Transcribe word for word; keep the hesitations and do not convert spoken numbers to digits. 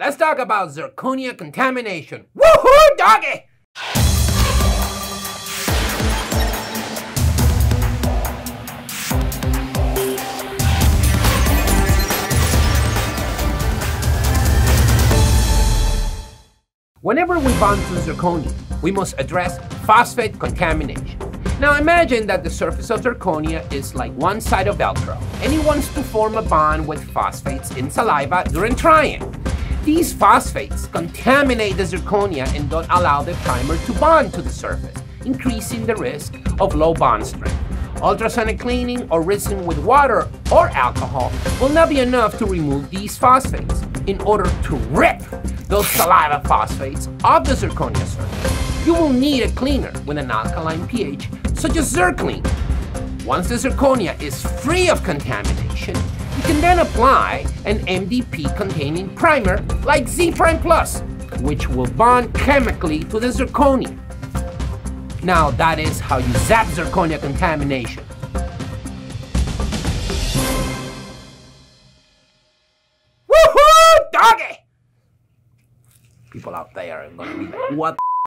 Let's talk about zirconia contamination. Woohoo, doggy! Whenever we bond to zirconia, we must address phosphate contamination. Now imagine that the surface of zirconia is like one side of Velcro, and it wants to form a bond with phosphates in saliva during trying. These phosphates contaminate the zirconia and don't allow the primer to bond to the surface, increasing the risk of low bond strength. Ultrasonic cleaning or rinsing with water or alcohol will not be enough to remove these phosphates. In order to rip those saliva phosphates off the zirconia surface, you will need a cleaner with an alkaline pH, such as Zirclean. Once the zirconia is free of contamination, you can then apply an M D P containing primer like Z Prime Plus, which will bond chemically to the zirconia. Now that is how you zap zirconia contamination. Woohoo, doggy! People out there are gonna be like, what?